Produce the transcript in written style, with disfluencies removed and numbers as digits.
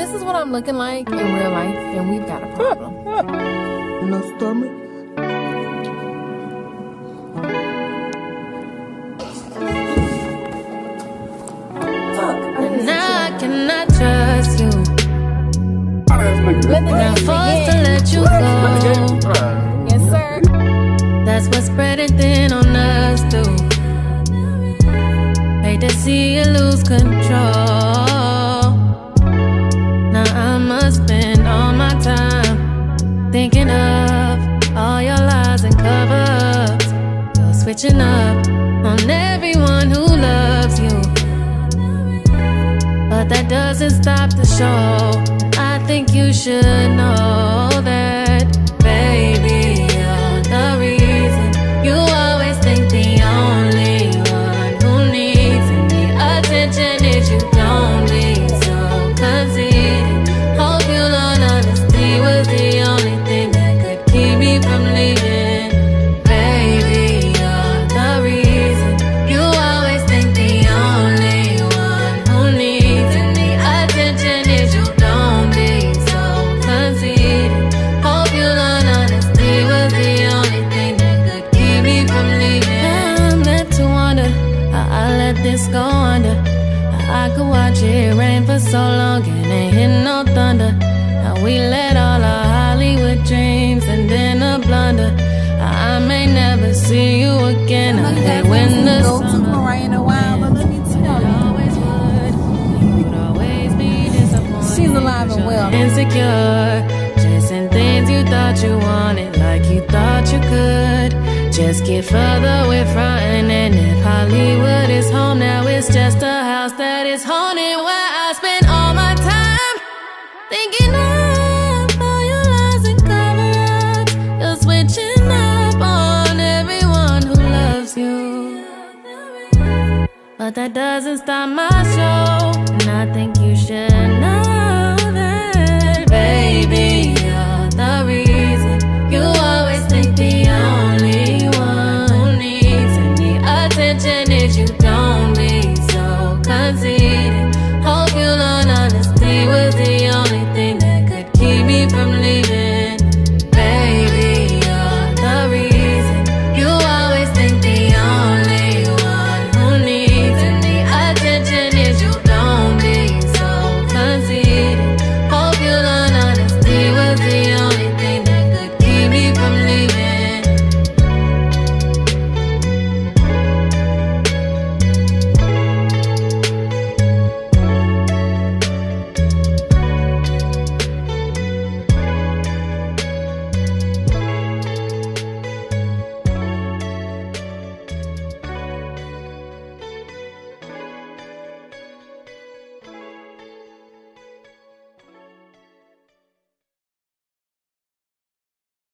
this is what I'm looking like in real life, then we've got a problem. No stomach. And I cannot trust you. I'm forced to let you go. Yes, sir. That's what's spreading thin on us, too. Hate to see you lose control. Spend all my time thinking of all your lies and cover-ups. You're switching up on everyone who loves you, but that doesn't stop the show. I think you should know that, baby, you're the reason. You always think the only one who needs any attention is you. Don't be so conceited. The only thing that could keep me from leaving. Baby, you're the reason. You always think the only one who needs any attention is you. Don't be so conceited. Hope you learn honesty was the only thing that could keep me from leaving. I'm left to wonder how I let this go under. How I could watch it rain for so long and ain't hit no thunder. How we let all our Hollywood dreams and then a blunder. I may never see you again. I that when the go to Mariah in a while, but let me tell you, you would always be disappointed. She's alive and well. Insecure, chasing things you thought you wanted, like you thought you could. Just get further with frontin', and if Hollywood is home now, it's just a house that is haunted where I spend all my time thinking of. Switching up on everyone who loves you, but that doesn't stop my show. And I think you should know that, baby, you're the reason. You always think the only one who needs any attention is you. Don't be so conceited.